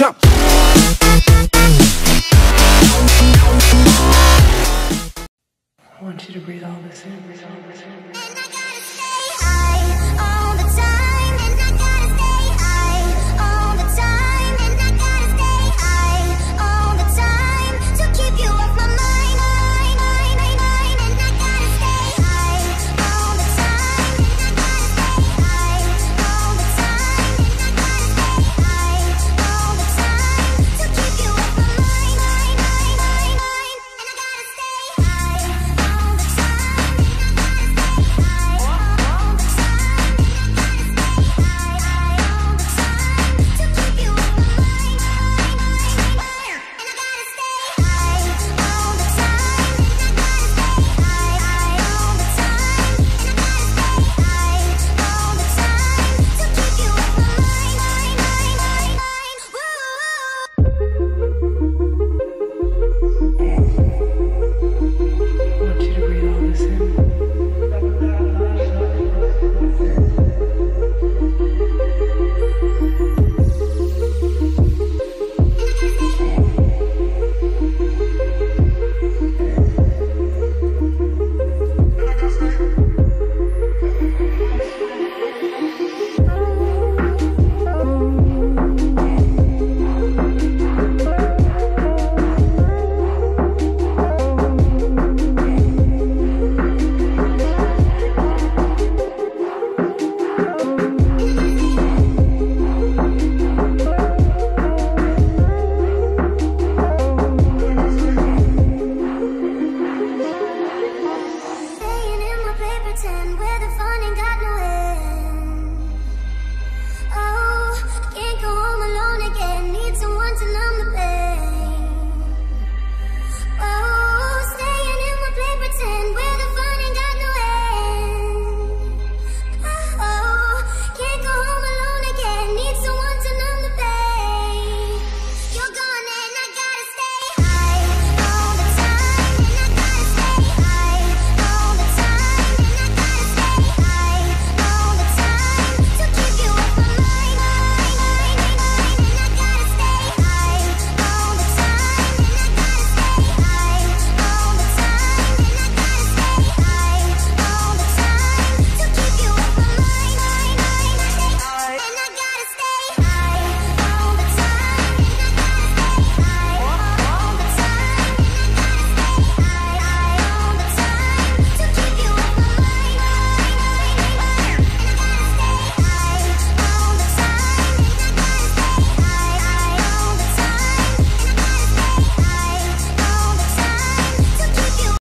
jump. I want you to breathe all this in.